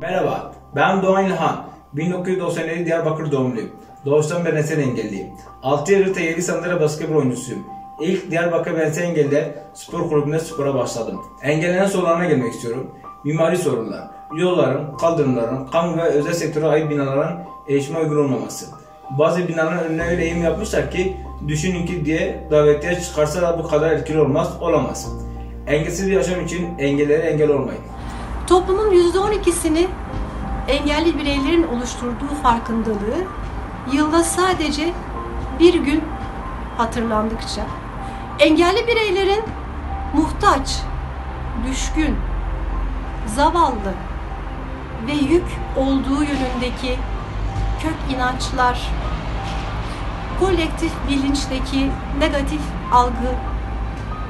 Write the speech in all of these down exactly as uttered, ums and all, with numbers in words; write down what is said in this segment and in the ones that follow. Merhaba, ben Doğan İlhan. bin dokuz yüz doksan yedi Diyarbakır doğumluyum. Doğuştan bedensel engelliyim. altı yıldır tekerlekli sandalye basketbol oyuncusuyum. İlk Diyarbakır bedensel engelde spor kulübünde spora başladım. Engellenen sorularına gelmek istiyorum. Mimari sorunlar, yolların, kaldırımların, kamu ve özel sektöre ait binaların erişime uygun olmaması. Bazı binaların önüne öyle eğim yapmışlar ki düşünün ki diye davetiye çıkarsa da bu kadar etkili olmaz, olamaz. Engelsiz bir yaşam için engellere engel olmayın. Toplumun yüzde on ikisini engelli bireylerin oluşturduğu farkındalığı yılda sadece bir gün hatırlandıkça, engelli bireylerin muhtaç, düşkün, zavallı ve yük olduğu yönündeki kök inançlar, kolektif bilinçteki negatif algı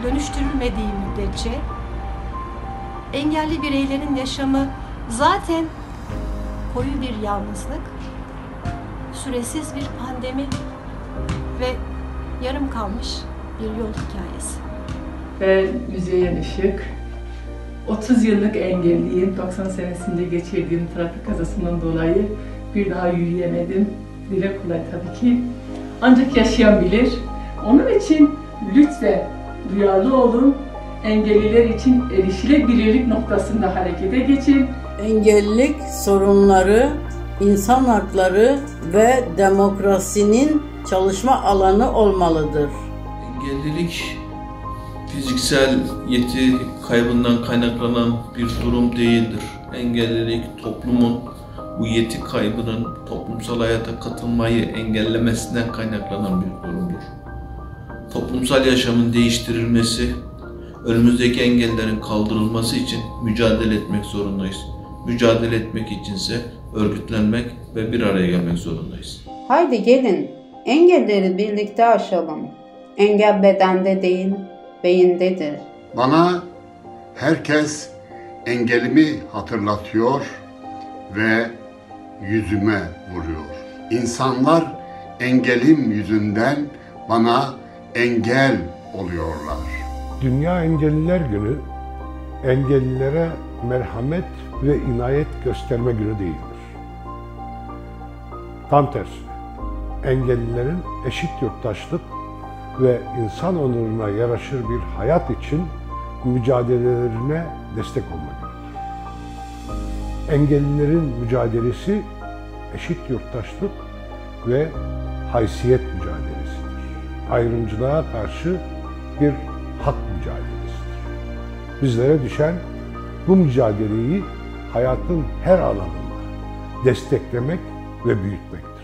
dönüştürülmediği müddetçe engelli bireylerin yaşamı zaten koyu bir yalnızlık, süresiz bir pandemi ve yarım kalmış bir yol hikayesi. Ben Müzeyyen Işık, otuz yıllık engelliyim. doksan senesinde geçirdiğim trafik kazasından dolayı bir daha yürüyemedim. Dile kolay tabii ki. Ancak yaşayan bilir. Onun için lütfen duyarlı olun. Engelliler için erişilebilirlik noktasında harekete geçin. Engellilik sorunları, insan hakları ve demokrasinin çalışma alanı olmalıdır. Engellilik fiziksel yeti kaybından kaynaklanan bir durum değildir. Engellilik toplumun bu yeti kaybının toplumsal hayata katılmayı engellemesinden kaynaklanan bir durumdur. Toplumsal yaşamın değiştirilmesi, önümüzdeki engellerin kaldırılması için mücadele etmek zorundayız. Mücadele etmek içinse örgütlenmek ve bir araya gelmek zorundayız. Haydi gelin, engelleri birlikte aşalım. Engel bedende değil, beyindedir. Bana herkes engelimi hatırlatıyor ve yüzüme vuruyor. İnsanlar engelim yüzünden bana engel oluyorlar. Dünya Engelliler Günü, engellilere merhamet ve inayet gösterme günü değildir. Tam tersine, engellilerin eşit yurttaşlık ve insan onuruna yaraşır bir hayat için mücadelelerine destek olmak gerekir. Engellilerin mücadelesi eşit yurttaşlık ve haysiyet mücadelesidir. Ayrımcılığa karşı bir hak mücadelesidir. Bizlere düşen bu mücadeleyi hayatın her alanında desteklemek ve büyütmektir.